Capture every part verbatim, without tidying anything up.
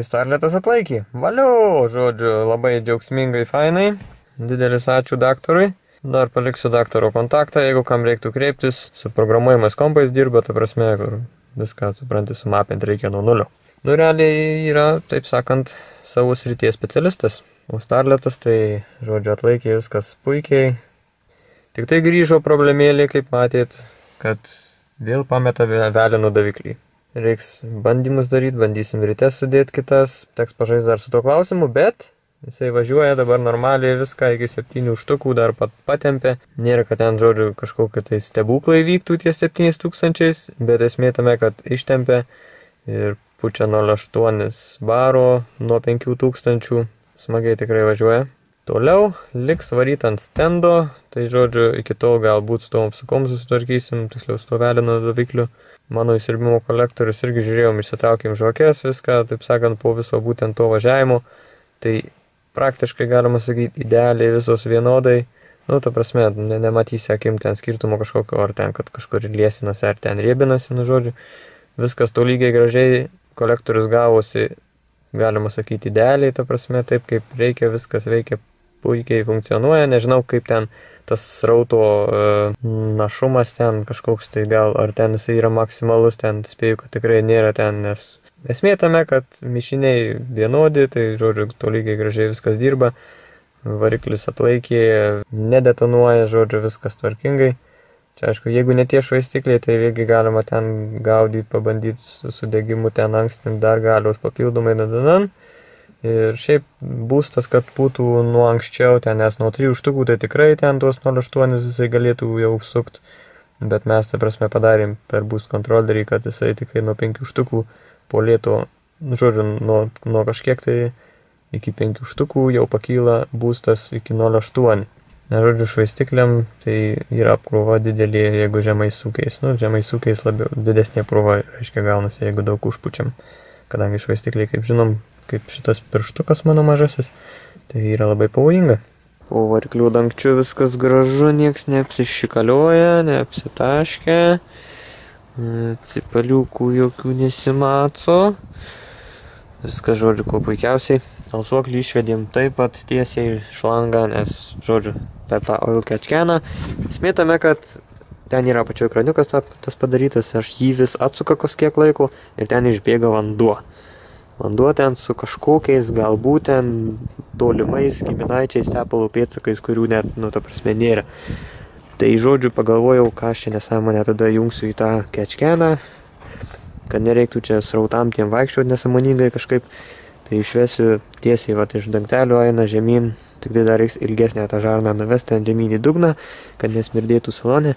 Taigi Starletas atlaikė. Valiau, žodžiu, labai džiaugsmingai, fainai. Didelis ačiū daktarui. Dar paliksiu daktaro kontaktą, jeigu kam reiktų kreiptis. Su programuojamais kompais dirba, ta prasme, kur viską, supranti, sumapinti reikia nuo nulio. Nu, realiai yra, taip sakant, savo srities specialistas. O Starletas, tai, žodžiu, atlaikė viskas puikiai. Tik tai grįžo problemėlė, kaip matėt, kad vėl pameta veleno daviklį. Reiks bandymus daryti, bandysim ryte sudėti kitas, teks pažaisti dar su tuo klausimu, bet jisai važiuoja dabar normaliai viską iki septynių štukų dar pat patempė. Nėra, kad ten, žodžiu, kažkokie tai stebuklai vyktų tie septyniais tūkstančiais, bet esmė tame, kad ištempė ir pučia nol aštuonis baro nuo penkių tūkstančių. Smagiai tikrai važiuoja. Toliau liks varyti ant stendo, tai žodžiu, iki tol galbūt su tom apsukom susitvarkysim, tiksliau su to veleno davikliu. Mano įsirbimo kolektorius irgi žiūrėjom, išsitraukėm žvakes, viską, taip sakant, po viso būtent to važiavimo. Tai praktiškai, galima sakyti, idealiai visos vienodai. Nu, ta prasme, ne, nematysi akim ten skirtumo kažkokio, ar ten, kad kažkur liesinasi, ar ten riebinasi, nu, žodžiu. Viskas to lygiai gražiai, kolektorius gavosi, galima sakyti, idealiai, ta prasme, taip kaip reikia, viskas veikia puikiai, funkcionuoja. Nežinau, kaip ten tas srauto e, našumas ten kažkoks, tai gal, ar ten jis yra maksimalus, ten spėju, kad tikrai nėra ten, nes... Esmė tame, kad mišiniai vienodi, tai, žodžiu, tolygiai gražiai viskas dirba, variklis atlaikė, nedetonuoja, žodžiu, viskas tvarkingai. Čia, aišku, jeigu netie švaistikliai, tai vėlgi galima ten gaudyti, pabandyti su sudegimu, ten ankstinti dar galios papildomai, dadadan. Ir šiaip būstas, kad būtų nuo anksčiau, ten, nes nuo trijų štukų, tai tikrai ten tuos nol aštuonis jisai galėtų jau sukti, bet mes, ta prasme, padarėm per boost kontrolerį, kad jisai tik tai nuo penkių štukų po lėto, žodžiu, nuo, nuo kažkiek tai iki penkių štukų jau pakyla būstas iki nol aštuonių. Na, žodžiu, švaistikliam tai yra apkrova didelė, jeigu žemai sukiais. Nu, žemai sukiais labiau didesnė apkrova, reiškia, gaunasi, jeigu daug užpučiam. Kadangi švaistikliai, kaip žinom, kaip šitas pirštukas mano mažasis, tai yra labai pavojinga. Po variklių dangčiu viskas gražu, nieks neapsišikalioja, neapsitaškia. Cipaliukų jokių nesimato. Viskas, žodžiu, kuo puikiausiai. Alsuoklį išvedėm taip pat tiesiai šlangą, nes, žodžiu, per tą oil catch caną. Smėtame, kad ten yra pačioj kraniukas tas padarytas, aš jį vis atsuka koskiek laiko ir ten išbėga vanduo. Vanduo ten su kažkokiais, galbūt ten tolimais giminaičiais tepalų pėdsakais, kurių net, nu, ta prasme, nėra. Tai, žodžiu, pagalvojau, ką aš čia nesąmonę tada jungsiu į tą kečkeną, kad nereiktų čia srautam tiem vaikščioti nesąmoningai kažkaip. Tai išvesiu tiesiai, vat, iš dangtelių aina žemyn, tik tai dar reiks ilgesnę tą žarną nuvesti ant žemyn į dugną, kad nesmirdėtų salonė.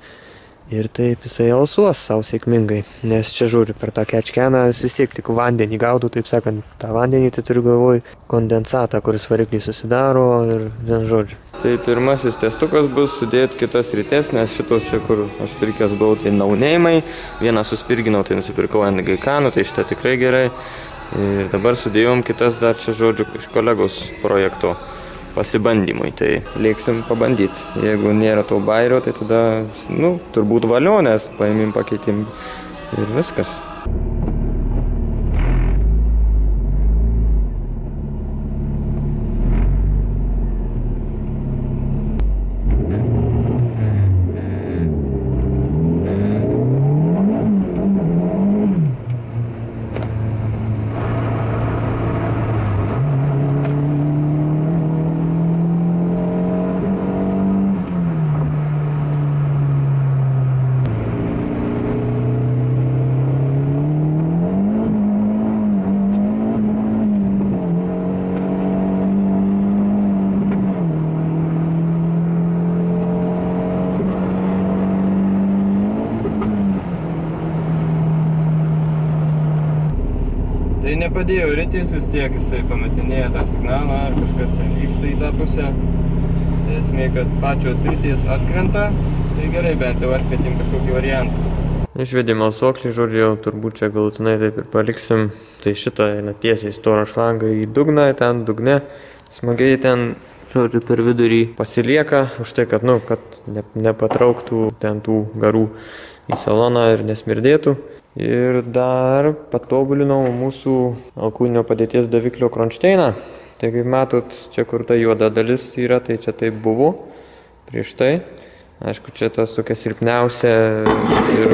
Ir taip jisai alsuos savo sėkmingai, nes čia, žodžiu, per tą kečkeną jis vis tiek tik vandenį gaudų, taip sakant, tą vandenį, tai turiu galvoj kondensatą, kuris variklį susidaro ir vien, žodžiu. Tai pirmasis testukas bus sudėti kitas rytes, nes šitos čia, kur aš pirkęs buvau, tai naunėjimai. Vieną suspirginau, tai nusipirkau N G K, nu, tai šitą tikrai gerai. Ir dabar sudėjom kitas dar čia, žodžiu, iš kolegos projekto pasibandymui. Tai lėksim pabandyti. Jeigu nėra to bairio, tai tada, nu, turbūt valio, nes paimim, pakeitim ir viskas. Nepadėjo rytis, vis tiek jisai pametinėja tą signalą, ar kažkas ten vyksta į tą pusę. Tai esmė, kad pačios rytis atkrenta, tai gerai, bent jau atkretim kažkokį variantą. Išvedėm alsuoklį, žodžiu, jau turbūt čia galutinai taip ir paliksim. Tai šitą eina tiesiai storą šlangą į dugną, ten dugne, smagiai ten, žodžiu, per vidurį pasilieka, už tai, kad, nu, kad ne, nepatrauktų ten tų garų į saloną ir nesmirdėtų. Ir dar patobulinau mūsų alkūninio padėties daviklio kronšteiną. Tai kaip matot, čia kur ta juoda dalis yra, tai čia taip buvo prieš tai. Aišku, čia tas tokia silpniausia ir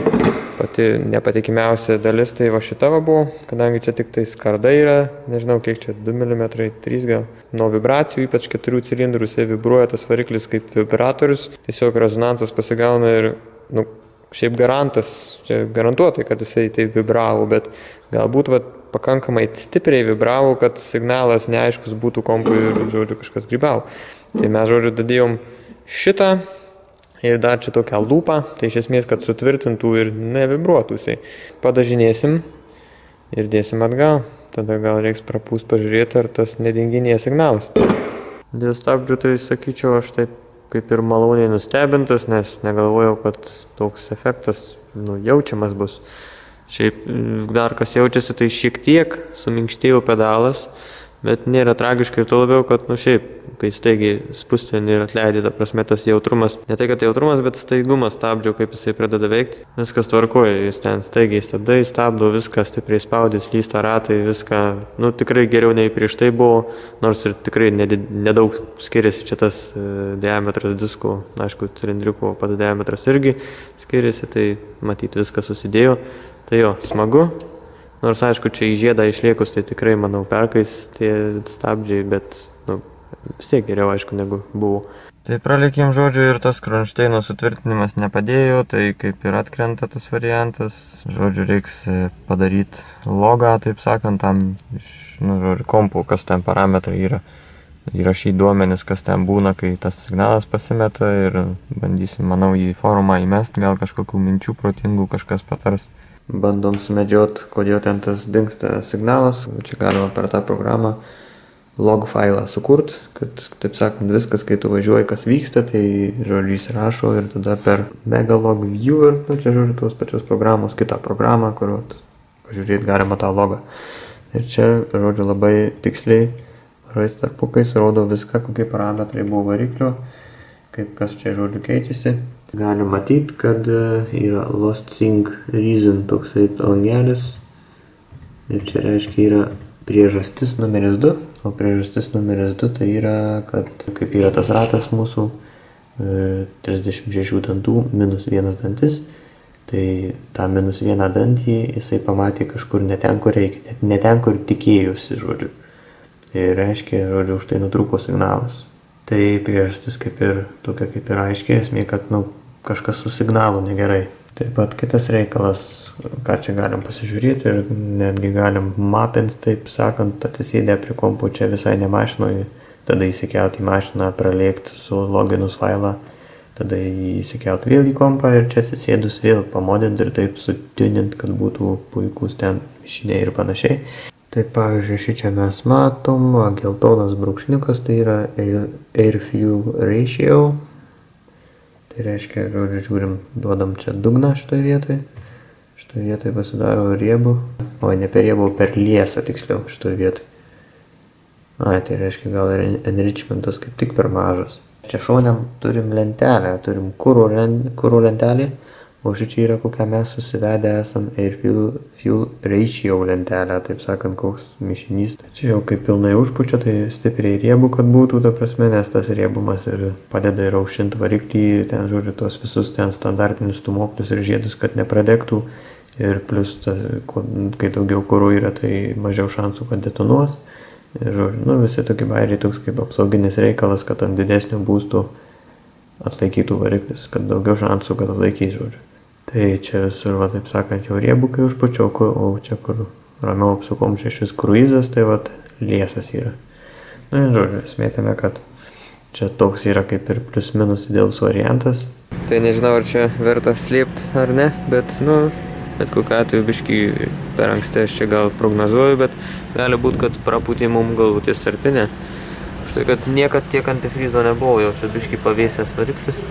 pati nepatikimiausia dalis, tai va šita va buvo, kadangi čia tik tai skarda yra, nežinau kiek čia, du milimetrai, trys gal. Nuo vibracijų, ypač keturių cilindrų, jisai vibruoja tas variklis kaip vibratorius, tiesiog rezonansas pasigauna ir, nu, šiaip garantas, čia garantuotai, kad jisai taip vibravo, bet galbūt va pakankamai stipriai vibravo, kad signalas neaiškus būtų kompui ir, žodžiu, kažkas grybavo. Tai mes, žodžiu, dadėjom šitą. Ir dar čia tokia lūpa, tai iš esmės, kad sutvirtintų ir nevibruotųsiai. Padažinėsim ir dėsim atgal. Tada gal reiks prapūst pažiūrėti, ar tas nedinginėja signalas. Dėl stabdžių tai sakyčiau, aš taip kaip ir maloniai nustebintas, nes negalvojau, kad toks efektas, nu, jaučiamas bus. Šiaip dar kas jaučiasi, tai šiek tiek suminkštėjo pedalas, bet nėra tragiškai ir to labiau, kad, nu, šiaip, kai staigiai spustini ir atleidi, ta prasme, tas jautrumas. Ne tai, kad jautrumas, bet staigumas stabdžio, kaip jisai pradeda veikti. Viskas tvarkoja, jis ten staigiai stabdai, stabdo viską, stipriai spaudys, lysta ratai, viską. Nu, tikrai geriau nei prieš tai buvo, nors ir tikrai nedaug skiriasi čia tas diametras diskų, aišku, cilindriukų, pats diametras irgi skiriasi, tai matyt, viskas susidėjo. Tai jo, smagu. Nors, aišku, čia į žiedą išliekus, tai tikrai, manau, perkais tie stabdžiai, bet, nu, vis tiek geriau, aišku, negu buvo. Tai pralėkėm, žodžiu, ir tas kronšteino sutvirtinimas nepadėjo, tai kaip ir atkrenta tas variantas. Žodžiu, reiks padaryti logą, taip sakant, tam iš, nu, žodžiu, kompų, kas ten parametrai yra. Įrašyti duomenis, kas ten būna, kai tas signalas pasimeta, ir bandysim, manau, į forumą įmesti, gal kažkokių minčių protingų kažkas patars. Bandom sumedžiot, kodėl ten tas dingsta signalas. Čia galima per tą programą log failą sukurt, kad, taip sakant, viskas, kai tu važiuoji, kas vyksta, tai, žodžiu, įsirašo, ir tada per megalog viewer, nu, čia, žodžiu, tos pačios programos, kitą programą, kur pažiūrėti galima tą logą. Ir čia, žodžiu, labai tiksliai mažais tarpukais rodo viską, kokie parametrai buvo variklio, kaip kas čia, žodžiu, keičiasi. Galim matyti, kad yra lost sync reason toksai langelis, ir čia reiškia yra priežastis numeris du, o priežastis numeris du tai yra, kad kaip yra tas ratas mūsų trisdešimt šešių dantų minus vienas dantis, tai tą minus vieną dantį jisai pamatė kažkur ne ten, kur reikia, ne ten, kur tikėjusi, žodžiu. Ir reiškia, žodžiu, už tai nutrūko signalas. Tai priežastis kaip ir tokia kaip ir aiškiai, esmė, kad, nu, kažkas su signalu negerai. Taip pat kitas reikalas, ką čia galim pasižiūrėti, ir netgi galim mapinti, taip sakant, atsisėdę prie kompų čia visai ne mašinoje, tada įsikelti į mašiną, pralėkti su loginus failą, tada įsikelti vėl į kompą ir čia atsisėdus vėl pamodinti ir taip sutinint, kad būtų puikūs ten mišiniai ir panašiai. Tai pavyzdžiui, šį čia mes matom, geltonas brūkšniukas, tai yra air fuel ratio. Tai reiškia, žodžiu, žiūrim, duodam čia dugną šitoje vietoje. Šitoje vietoje pasidaro riebų. O ne per riebų, per liesą tiksliau šitoje vietoje. A, tai reiškia, gal ir enrichmentas kaip tik per mažas. Čia šoniam turim lentelę, turim kuro, len, kuro lentelį. O ši čia yra, kokią mes susivedę esam air fuel ratio lentelę, taip sakant, koks mišinys. Čia jau kaip pilnai užpučia, tai stipriai riebų, kad būtų, ta prasme, nes tas riebumas ir padeda ir aušinti variklį, ten, žodžiu, tuos visus ten standartinius tumoklius ir žiedus, kad nepradegtų. Ir plus, ta, kai daugiau kuro yra, tai mažiau šansų, kad detonuos. Ir, žodžiu, nu, visi tokie bairiai, toks kaip apsauginis reikalas, kad ant didesnių būstų atlaikytų variklis, kad daugiau šansų, kad atlaikys, žodžiu. Tai čia visur, va, taip sakant, jau riebų, kai užpučiau, o čia, kur ramiau apsukom, čia iš vis kruizas, tai va, liesas yra. Na, žodžiu, smėtėme, kad čia toks yra kaip ir plius minus idealus variantas. Tai nežinau, ar čia verta slėpti ar ne, bet, nu, bet kokiu atveju biškį per anksti aš čia gal prognozuoju, bet gali būti, kad prapūtė mums galvutės tarpinę. Štai, kad niekad tiek antifryzo nebuvo, jau čia biškį pavėsęs variklis.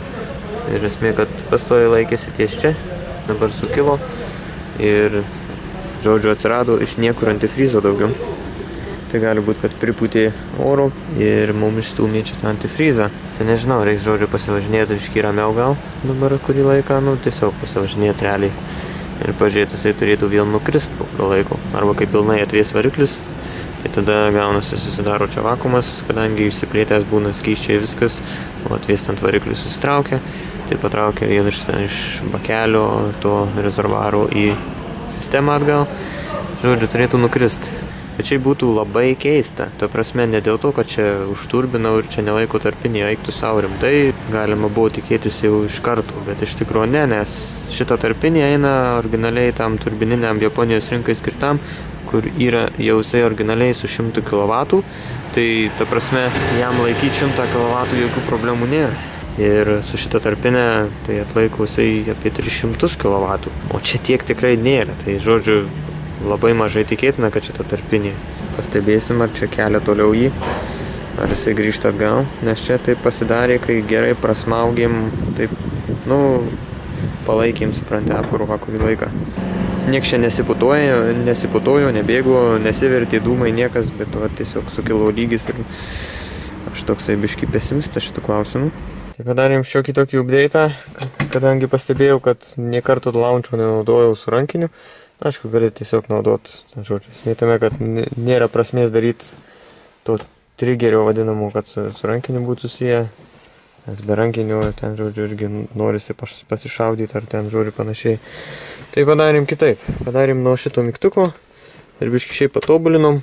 Ir esmė, kad pastoji laikėsi ties čia, dabar sukilo. Ir, žodžiu, atsirado iš niekur antifryzo daugiau. Tai gali būti, kad pripūtė oro ir mums išstūmė čia tą antifryzą. Tai nežinau, reiks, žodžiu, pasivažinėti biškį ramiau gal dabar kurį laiką, nu, tiesiog pasivažinėti realiai. ir pažiūrėti, jisai turėtų vėl nukrist po kurio laiko, arba kai pilnai atvės variklis, tai tada gaunasi susidaro čia vakumas, kadangi išsiplėtęs būna skyščiai viskas, o atvėstant variklius susitraukia, tai patraukia vėl iš, iš bakelio to rezervuaro į sistemą atgal, žodžiu, turėtų nukrist. Bet čia būtų labai keista, tuo prasme ne dėl to, kad čia užturbinau ir čia nelaiko tarpinį, eiktų savo rimtai, galima buvo tikėtis jau iš karto, bet iš tikrųjų ne, nes šita tarpinė eina originaliai tam turbininiam Japonijos rinkai skirtam, kur yra jausai originaliai su šimtu kilovatų, tai ta prasme jam laikyti šimtą kilovatų jokių problemų nėra. Ir su šita tarpinė tai atlaikusiai apie tris šimtus kilovatų, o čia tiek tikrai nėra, tai žodžiu, labai mažai tikėtina, kad šita tarpinė. Pastebėsim, ar čia kelia toliau jį, ar jisai grįžta atgal, nes čia taip pasidarė, kai gerai prasmaugėm, taip, nu, palaikėm, supranti, apkurvą kurį laiką. Niekas čia nesiputojo, nesiputojo, nebėgo, nesivertė dūmai, niekas, bet va, tiesiog sukilo lygis ir aš toksai biškį pesimistas šitų klausimų. Tai padarėm šiokį tokį update'ą, kadangi pastebėjau, kad nė kartų launčio nenaudojau su rankiniu. Aišku, gali tiesiog naudot, žodžiu, esmėtame, kad nėra prasmės daryti to trigerio vadinamų, kad su, su rankiniu būtų susiję, nes be rankinių ten, žodžiu, irgi norisi pasišaudyti ar ten, žodžiu, panašiai. Tai padarėm kitaip, padarėm nuo šito mygtuko ir biški šiaip patobulinom,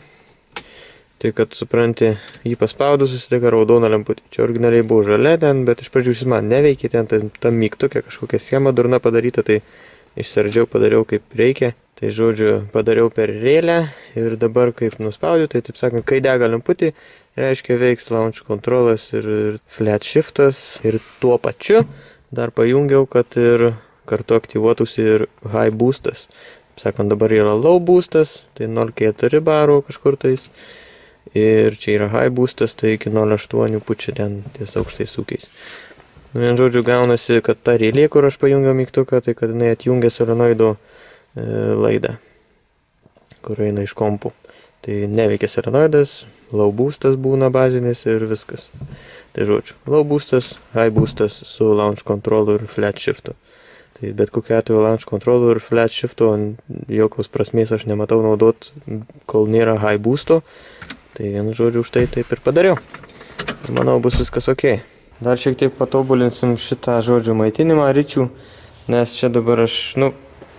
tai kad, supranti, jį paspaudus susidega raudona lemputė. Čia originaliai buvo žalia ten, bet iš pradžių jis man neveikė ten, tam ta mygtukė kažkokia schema durna padaryta, tai išsardžiau padariau kaip reikia. Tai žodžiu, padariau per rėlę ir dabar kaip nuspaudžiu, tai taip sakant, kai dega lemputį, reiškia veiks launch controlas ir, ir flat shiftas. Ir tuo pačiu dar pajungiau, kad ir kartu aktyvuotųsi ir high boostas. Taip sakant, dabar yra low boostas, tai nulis keturi baro kažkur tais. Ir čia yra high boostas, tai iki nulis aštuoni pučia ten ties aukštais ūkiais. Nu, vien žodžiu, gaunasi, kad ta rėlė, kur aš pajungiau mygtuką, tai kad jinai atjungia solenoido laidą, kur eina iš kompų. Tai neveikia serenoidas, low boostas būna bazinis ir viskas. Tai žodžiu, low boostas, high boostas su launch controlu ir flat shiftu. Tai bet kokiu atveju launch controlu ir flat shiftu jokios prasmės aš nematau naudot, kol nėra high boosto. Tai vienu žodžiu, už tai taip ir padariau. Manau, bus viskas ok. Dar šiek tiek patobulinsim šitą žodžių maitinimą ryčių, nes čia dabar aš, nu,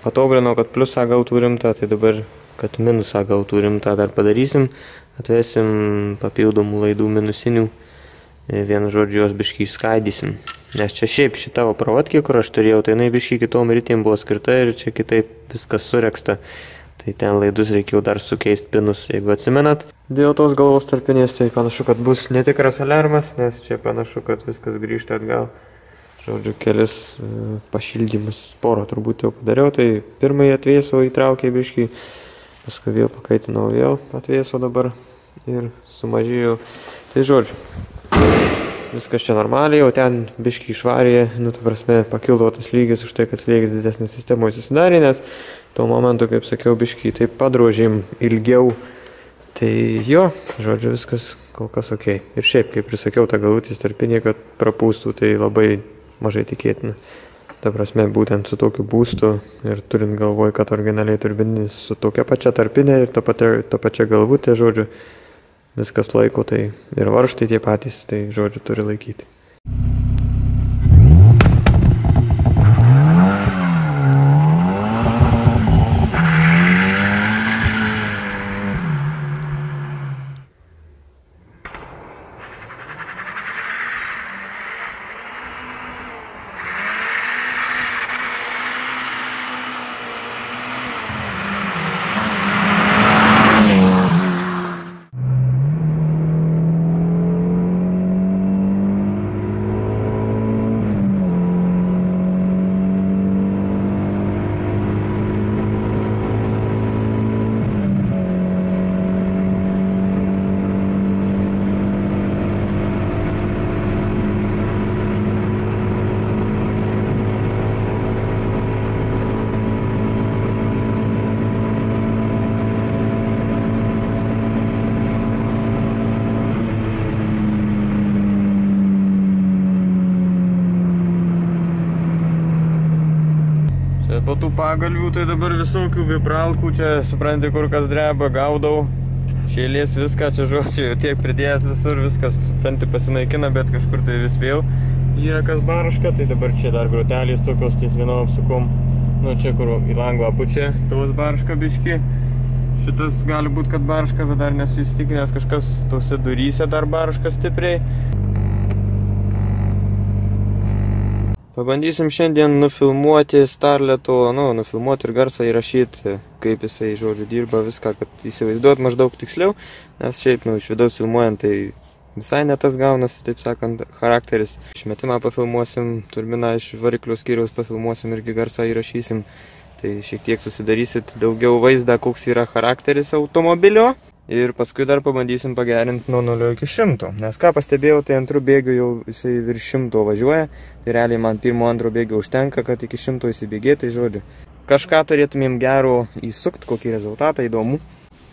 patobulinau, kad pliusą gautų rimtą, tai dabar, kad minusą gautų rimtą, dar padarysim. Atvesim papildomų laidų minusinių, vienu žodžiu, jos biškį išskaidysim. Nes čia šiaip šita provatkė, kur aš turėjau, tai jinai biškį kitom rytim buvo skirta ir čia kitaip viskas sureksta. Tai ten laidus reikėjo dar sukeisti pinus, jeigu atsimenat. Dėl tos galvos tarpinės, tai panašu, kad bus netikras alarmas, nes čia panašu, kad viskas grįžta atgal. Žodžiu, kelis pašildymus, porą turbūt jau padariau, tai pirmąjį atvėso įtraukė biškį, paskui vėl pakaitinau, vėl atvėso dabar ir sumažėjo. Tai žodžiu, viskas čia normaliai, o ten biškį išvarė, nu, ta prasme, pakildo tas lygis už tai, kad slėgis didesnės sistemoje susidarė, nes tuo momentu, kaip sakiau, biškį taip padrožėm ilgiau. Tai jo, žodžiu, viskas kol kas ok. Ir šiaip, kaip ir sakiau, ta galutės tarpinė, kad prapūstų, tai labai mažai tikėtina. Ta prasme, būtent su tokiu būstu ir turint galvoj, kad originaliai turbinis su tokia pačia tarpinė ir ta pačia, ta pačia galvutė, žodžiu, viskas laiko, tai ir varžtai tie patys, tai žodžiu, turi laikyti. Bet po tų pagalvių tai dabar visokių vibralkų, čia supranti kur kas dreba, gaudau. Šėlės viską, čia žodžiu, tiek pridėjęs visur, viskas supranti pasinaikina, bet kažkur tai vis vėl yra kas baraška, tai dabar čia dar grotelės tokios ties vienom apsukom. Nu čia kur į langvą pučia, tos baraška biški. Šitas gali būti, kad baraška, bet dar nesu įsitikinęs, kažkas tose duryse dar baraška stipriai. Pabandysim šiandien nufilmuoti Starleto, nu, nufilmuoti ir garsą įrašyti, kaip jisai, žodžiu, dirba viską, kad įsivaizduot maždaug tiksliau, nes šiaip, nu, iš vidaus filmuojant, tai visai ne tas gaunasi, taip sakant, charakteris. Išmetimą pafilmuosim, turbiną iš variklio skyriaus pafilmuosim, irgi garsą įrašysim, tai šiek tiek susidarysit daugiau vaizdą, koks yra charakteris automobilio. Ir paskui dar pabandysim pagerinti nuo nulio iki šimto. Nes ką pastebėjau, tai antru bėgiu jau jisai virš šimto važiuoja. Tai realiai man pirmo antro bėgio užtenka, kad iki šimto įsibėgėtai, žodžiu. Kažką turėtumėm gero įsukt, kokį rezultatą įdomu.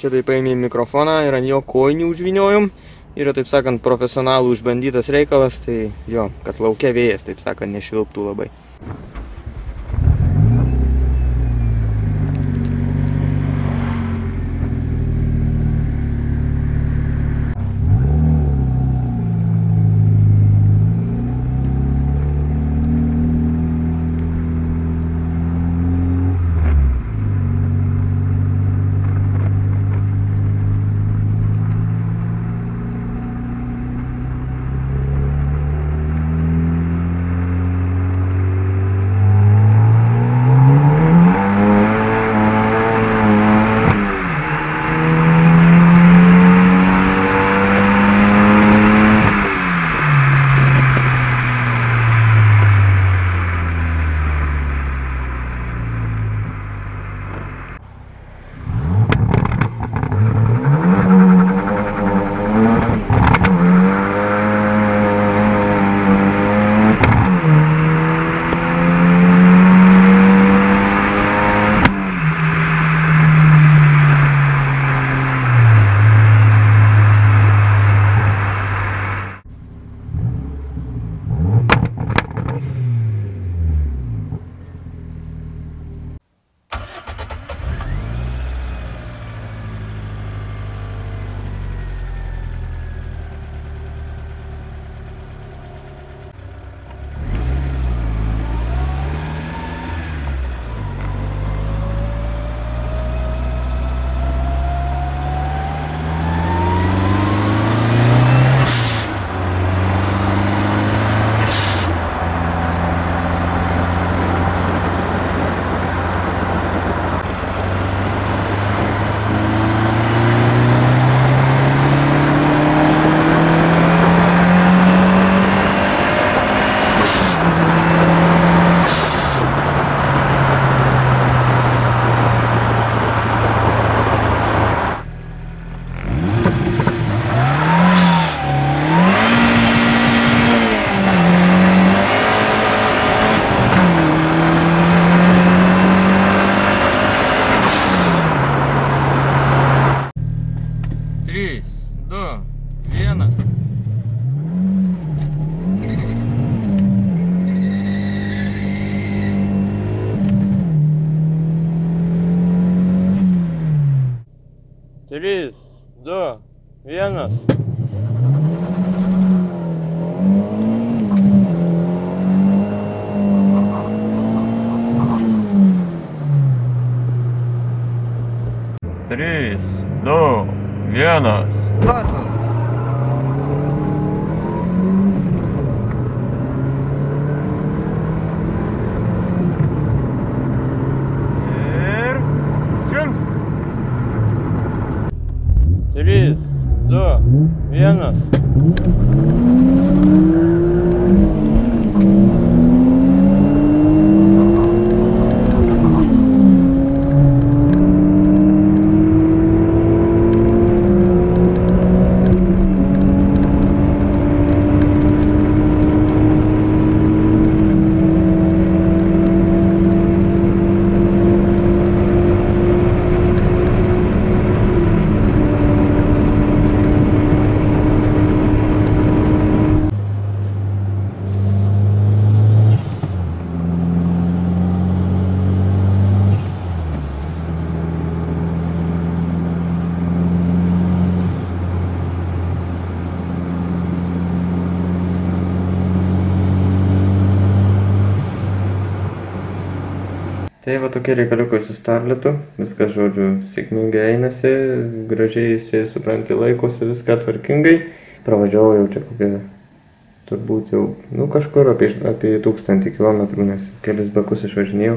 Čia tai paėmėm mikrofoną ir ant jo kojinių užviniojom. Yra, taip sakant, profesionalų užbandytas reikalas, tai jo, kad laukia vėjas, taip sakant, nešvilptų labai. Vienas. Trys, du, vienas. Startas. Ir šimtas. Trys. Du, vienas. Tai va tokie reikaliukai su Starletu, viskas žodžiu sėkmingai einasi, gražiai jisai supranti laikosi, viską tvarkingai. Pravažiavau jau čia kokie, turbūt jau, nu kažkur apie, apie tūkstantį kilometrų, nes kelis bakus išvažinėjau.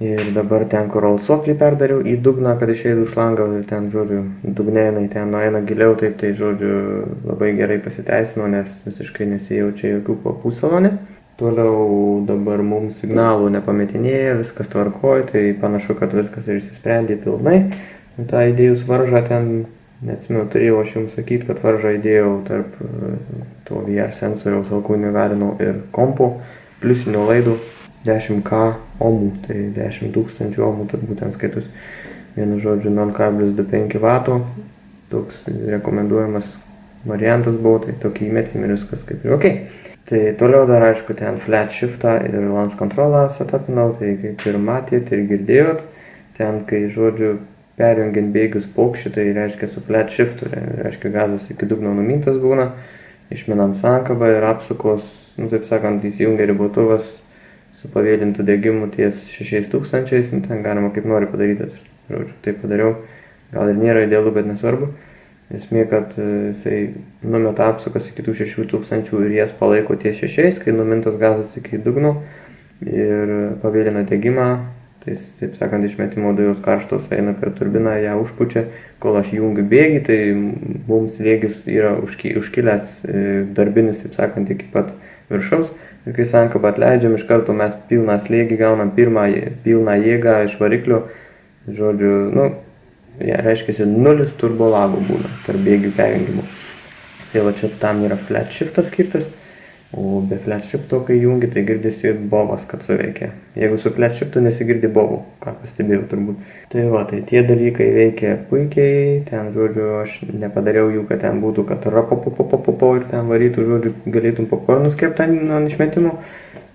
Ir dabar ten, kur alsoklį perdariau į dugną, kad išeidų šlangą ir ten, žodžiu, dugnėnai ten nueina giliau, taip tai, žodžiu, labai gerai pasiteisino, nes visiškai nesijaučia jokių kvapų salone. Toliau dabar mums signalų nepametinėja, viskas tvarkoja, tai panašu, kad viskas ir išsisprendė pilnai. Ta įdėjus varžą ten, neatsimenu, turėjau aš jums sakyti, kad varžą įdėjau tarp to V R sensoriaus alkūnių galinau ir kompo, pliusinių laidų dešimt ka ohmų, tai dešimt tūkstančių ohmų turbūt ten skaitus, vienu žodžiu nulis kablelis du penki vato, toks rekomenduojamas variantas buvo, tai tokį įmetėm ir viskas kaip ir okei. Tai toliau dar aišku ten flat shiftą ir launch controlą setupinau, tai kaip ir matėt ir girdėjot, ten kai žodžiu perjungiant bėgius paukščių, tai reiškia su flat shiftu, reiškia gazas iki dugno numintas būna, išminam sankabą ir apsukos, nu taip sakant, įsijungia ribotuvas su pavėlintų degimų ties šešiais tūkstančiais, nu ten galima kaip nori padaryti, žodžiu, tai padariau, gal ir nėra idealu, bet nesvarbu. Esmė, kad jisai numeta apsukas iki tų šešių tūkstančių ir jas palaiko ties šešiais, kai numintas gazas iki dugno ir pavėlina degimą, tai taip sakant, išmetimo dujos karštos eina per turbiną, ją užpučia, kol aš jungiu bėgį, tai mums slėgis yra užkilęs darbinis, taip sakant, iki pat viršaus ir kai sankabą atleidžiam, iš karto mes pilną slėgį gaunam, pirmą pilną jėgą iš variklio, žodžiu, nu, ja, reiškiasi nulis turbo lagų būna tarp bėgių perjungimų. Tai va čia tam yra flat shiftas skirtas, o be flat shifto, kai jungi, tai girdisi bovas, kad suveikia. Jeigu su flat shiftu nesigirdi bovų, ką pastebėjau turbūt. Tai va, tai tie dalykai veikia puikiai, ten žodžiu, aš nepadariau jų, kad ten būtų, kad rapopopopopo ir ten varytų, žodžiu, galėtum popkornus kept ant išmetimo.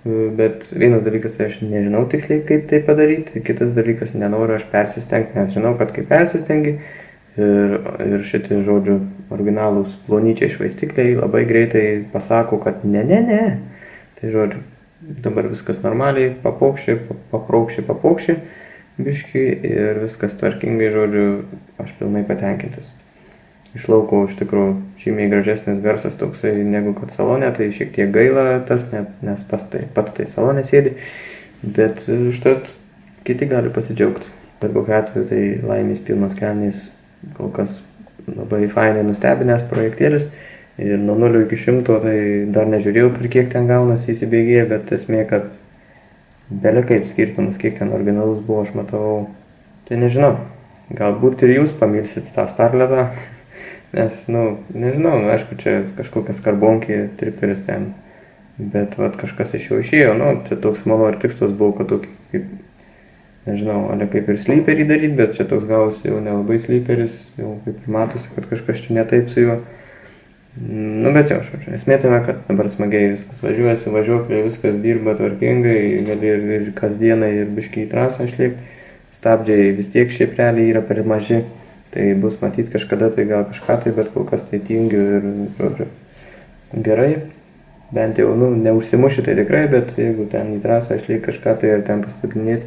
Bet vienas dalykas, tai aš nežinau tiksliai, kaip tai padaryti, kitas dalykas, nenoriu aš persistengti, nes žinau, kad kai persistengi ir, ir šitie žodžiu originalūs plonyčiai švaistikliai labai greitai pasako, kad ne, ne, ne. Tai žodžiu, dabar viskas normaliai, papaukščiai, papraukščiai, papaukščiai, biški ir viskas tvarkingai, žodžiu, aš pilnai patenkintas. Iš lauko iš tikrųjų žymiai gražesnis garsas toksai negu kad salone, tai šiek tiek gaila tas, nes pats tai, pats tai salone sėdi, bet užtat kiti gali pasidžiaugti. Bet kokiu atveju tai laimės pilnos kelnės, kol kas labai fainai nustebinęs projektėlis ir nuo nulio iki šimto tai dar nežiūrėjau, per kiek ten gaunasi įsibėgėję, bet esmė, kad belia kaip skirtumas, kiek ten originalus buvo, aš matavau, tai nežinau, galbūt ir jūs pamilsit tą Starletą. Nes, nu, nežinau, nu, aišku, čia kažkokia skarbonkė, triperis ten, bet vat kažkas iš jo išėjo, nu, čia toks mano ir tikslas buvo, kad tokį, kaip, nežinau, ale kaip ir slyperį daryti, bet čia toks gavosi jau nelabai slyperis, jau kaip ir matosi, kad kažkas čia netaip su juo. Nu, bet jau, šodžiu, esmė tame, kad dabar smagiai viskas važiuojasi, važiuoklė, viskas dirba tvarkingai, gali ir, ir kasdieną ir biškį į trasą išlėkti, stabdžiai vis tiek šiaip realiai yra per maži. Tai bus matyti kažkada, tai gal kažką tai, bet kol kas tai tingiu ir, žodžiu, gerai. Bent jau, nu, neužsimuši tai tikrai, bet jeigu ten į trasą išliek kažką tai ar ten pastatinėti,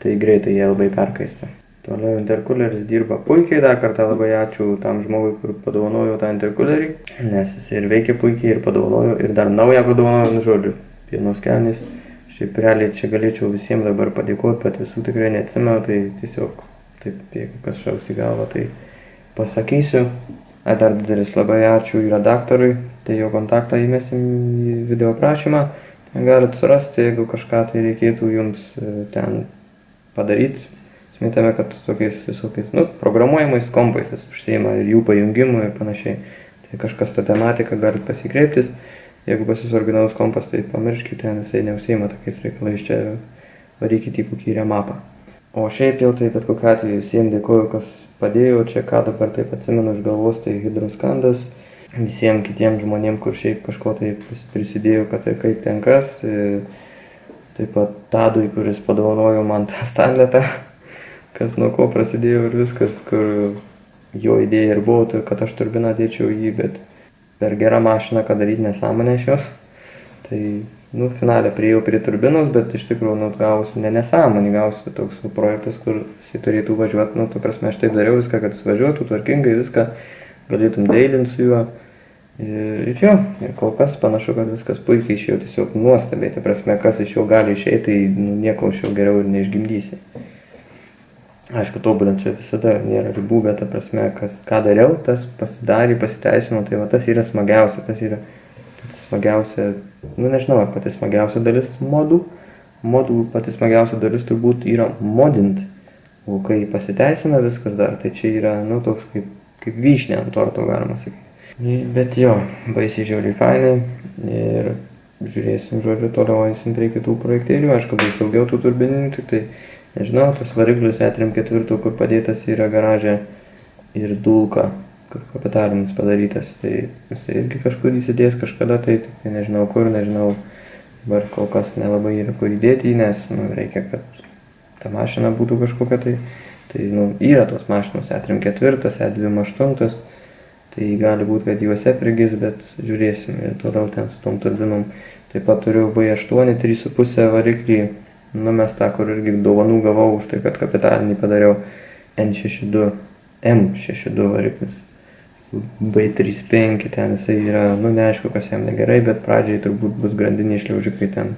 tai greitai jie labai perkaista. Toliau interkuleris dirba puikiai, dar kartą labai ačiū tam žmogui, kur padovanojo tą interkulerį, nes jis ir veikia puikiai, ir padovanojo, ir dar naują padovanojo, nu, žodžiu, pilnos kelnės. Šiaip realiai čia galėčiau visiems dabar padėkoti, bet visų tikrai neatsimenu, tai tiesiog... Taip, jeigu kas šaus į galvą, tai pasakysiu. A, dar didelis labai ačiū į redaktoriui, tai jo kontaktą įmesim į video prašymą. Ten galit surasti, jeigu kažką tai reikėtų jums ten padaryti. Smitame, kad tokiais visokiais, nu, programuojamais kompais užsiima ir jų pajungimų ir panašiai. Tai kažkas tą tematiką galit pasikreiptis. Jeigu pas jūs originalus kompas, tai pamirškite, jisai neužsiima tokiais reikalais, čia varykite į kokį remapą. O šiaip jau tai bet kokiu atveju visiems dėkoju, kas padėjo, čia ką dabar taip atsimenu iš galvos, tai hidroskandas. Visiems kitiems žmonėms, kur šiaip kažko tai prisidėjo, kad tai kaip ten kas. Taip pat Tadui, kuris padovanojo man tą Starletą, kas nuo ko prasidėjo ir viskas, kur jo idėja ir buvo, tai kad aš turbiną dėčiau jį, bet per gerą mašiną, ką daryti nesąmonę iš jos. Tai nu, finale prieėjau prie turbinos, bet iš tikrųjų, nu, gavosi ne nesąmonė, gavosi toks projektas, kur jisai turėtų važiuoti, nu, tu prasme, aš taip dariau viską, kad jis važiuotų tvarkingai, viską galėtum dailinti su juo. Ir, ir jo, ir kol kas panašu, kad viskas puikiai išėjo, tiesiog nuostabiai, ta prasme, kas iš jo gali išeiti, tai nu, nieko iš jo geriau ir neišgimdysi. Aišku, tobulint čia visada nėra ribų, bet ta prasme, kas, ką dariau, tas pasidarė, pasiteisino, tai va, tas yra smagiausia, tas yra pati smagiausia, nu nežinau, ar pati smagiausia dalis modų, modų pati smagiausia dalis turbūt yra modint, o kai pasiteisina viskas dar, tai čia yra, nu, toks kaip, kaip vyšnė ant torto, galima sakyti. Bet jo, baisiai žiauriai fainai ir žiūrėsim, žodžiu, toliau eisim prie kitų projektėlių, aišku, bus daugiau tų turbininių, tik tai, nežinau, tos variklius E trim keturi, kur padėtas yra garaže ir dulka, kur kapitalinis padarytas, tai jisai irgi kažkur įsidės kažkada, tai, tai nežinau kur, nežinau, dabar kol kas nelabai yra kur įdėti, nes nu, reikia, kad ta mašina būtų kažkokia, tai, tai nu, yra tos mašinos E trim keturi, E dvidešimt aštuoni, tai gali būti, kad juose prigis, bet žiūrėsim ir toliau ten su tom turbinom. Taip pat turiu V aštuoni trys su puse variklį, numestą, kur irgi dovanų gavau už tai, kad kapitalinį padariau N šeši du, M šeši du variklis. B trys penki, ten jisai yra, nu neaišku, kas jam negerai, bet pradžiai turbūt bus grandiniai šliaužikai ten.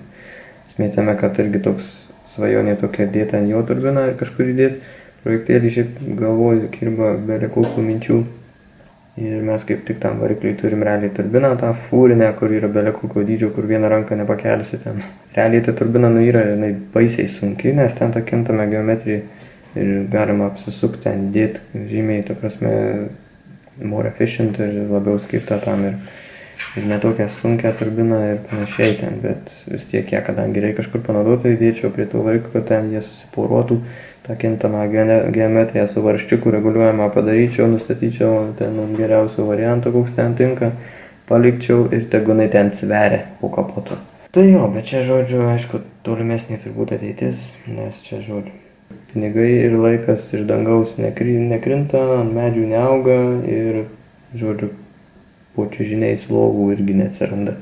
Smėtėme, kad irgi toks svajonė tokia dėta ant jo turbiną ir kažkur įdėti. Projektėlį šiaip galvoju, kirba belia kokių minčių. Ir mes kaip tik tam varikliui turim realiai turbiną, tą fūrinę, kur yra belia kokio dydžio, kur vieną ranką nepakelsi ten. Realiai ta turbina nu yra, jinai baisiai sunki, nes ten tą kintame geometriją ir galima apsisukti, ten dėti žymiai, ta prasme, more efficient ir labiau skirta tam ir, ir netokia sunkia turbina ir panašiai ten, bet vis tiek ją, kadangi reikia kažkur panaudoti, įdėčiau prie tų variklių, kad ten jie susiporuotų. Ta kintamą geometriją su varščiuku reguliuojamą padaryčiau, nustatyčiau ten geriausių variantų, koks ten tinka, palikčiau ir tegunai ten sveria po kapotu. Tai jo, bet čia žodžiu, aišku, tolimesnė turbūt ateitis, nes čia žodžiu. Pinigai ir laikas iš dangaus nekri, nekrinta, ant medžių neauga ir, žodžiu, po čiužiniai slogų irgi neatsiranda.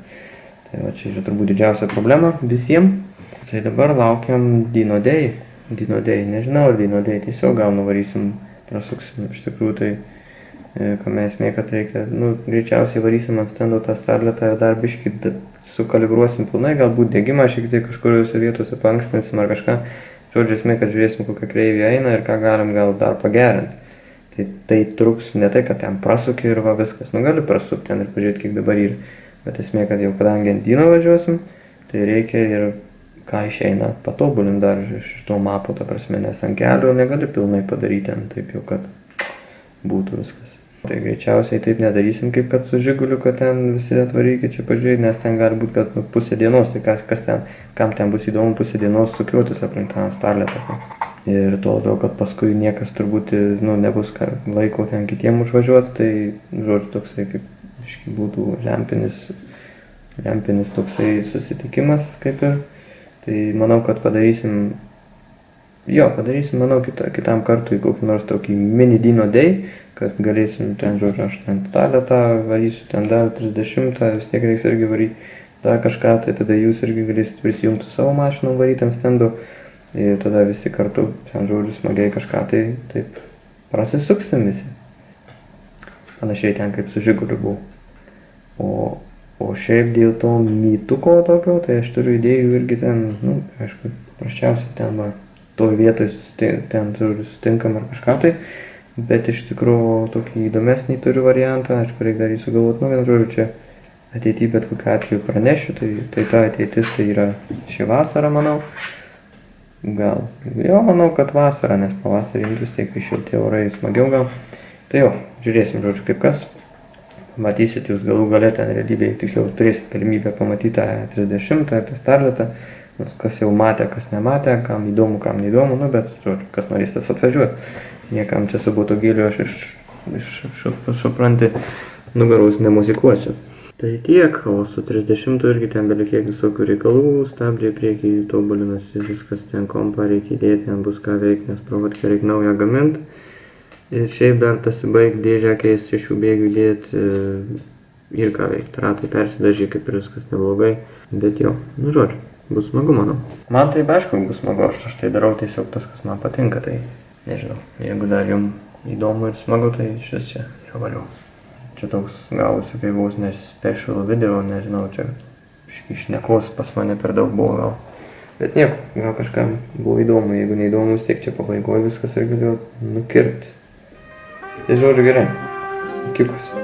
Tai va, čia yra turbūt didžiausia problema visiems. Tai dabar laukiam Dino Day. Dino Day, nežinau, ar Dino Day, tiesiog gal nuvarysim, prasuksim, iš tikrųjų tai, kam esmė, kad reikia, nu, greičiausiai varysim ant stendo tą starletą ir dar biškį, bet sukalibruosim pilnai, galbūt degimą šiek tiek kažkuriuose vietose paankstinsim ar kažką, žodžiu esmė, kad žiūrėsim, kokia kreivė eina ir ką galim gal dar pagerinti. Tai, tai truks ne tai, kad ten prasukė ir va viskas, nu gali prasukti ten ir pažiūrėti, kiek dabar yra, bet esmė, kad jau kadangi ant Dino važiuosim, tai reikia ir ką išeina patobulint dar iš to mapo, ta prasme, nes ant kelio negali pilnai padaryti ten taip jau, kad būtų viskas. Tai greičiausiai taip nedarysim, kaip kad su Žiguliu, kad ten visi atvarykit čia pažiūrėti, nes ten gali būti, kad nu, pusė dienos, tai kas, kas ten, kam ten bus įdomu pusė dienos sukiotis aplink tą starletą. Ir to labiau, kad paskui niekas turbūt, nu, nebus laiko ten kitiem užvažiuoti, tai, žodžiu, toksai kaip, iški, būtų lempinis, lempinis toksai susitikimas, kaip ir. Tai manau, kad padarysim, jo, padarysim, manau, kita, kitam kartui kokį nors tokį mini Dino Day, kad galėsim ten, žodžiu, aš ten taletą varysiu, ten dar trisdešimt, vis tiek reiks irgi varyti dar kažką, tai tada jūs irgi galėsit prisijungti savo mašiną varytam stendu ir tada visi kartu, ten, žodžiu, smagiai kažką, tai taip prasisuksim visi. Panašiai ten kaip su Žiguliu buvau. O šiaip dėl to mytuko tokio, tai aš turiu idėjų irgi ten, nu, aišku, prasčiausiai ten va, toj vietoj susitink, ten turiu susitinkam ar kažką tai, bet iš tikrųjų tokį įdomesnį turiu variantą, aišku, reikia dar jį sugalvoti, nu, vien žodžiu, čia ateity bet kokiu atveju pranešiu, tai, tai ta ateitis tai yra šį vasarą, manau, gal, jo, manau, kad vasarą, nes pavasarį vis tiek šilti orai smagiau gal, tai jo, žiūrėsim, žodžiu, kaip kas. Matysit jūs galų gale ten realybėje, tiksliau turėsit galimybę pamatyti tą trisdešimtą ir tą starletą, kas jau matė, kas nematė, kam įdomu, kam neįdomu, nu bet, žodžiu, kas norės tas atvažiuoti, niekam čia su Botogėliu aš iš, iš, iš šopranti nugarus nemuzikuosiu. Tai tiek, o su trisdešimtu irgi ten belikiek visokių reikalų, stabdžiai priekį tobulinasi, viskas ten kompa reikia įdėti, ten bus ką veikti, nes pravartkę reikia naują gaminti. Ir šiaip dar pasibaig dėžę keist, šešių bėgių dėti, ir ką veikti. Ratai persidažė, kaip ir viskas neblogai, bet jau, nu žodžiu, bus smagu, manau. Man tai aišku, bus smagu, aš, aš tai darau tiesiog tas, kas man patinka, tai nežinau, jeigu dar jums įdomu ir smagu, tai šis čia yra valiau. Čia toks gavosi, kai buvus ne special video, nežinau, čia išnekos pas mane per daug buvo gal. Bet nieko, gal kažkam buvo įdomu, jeigu neįdomu, vis tiek čia pabaigoje viskas ir galėjau nukirpti. Tai žodžiu gerai, kiukos.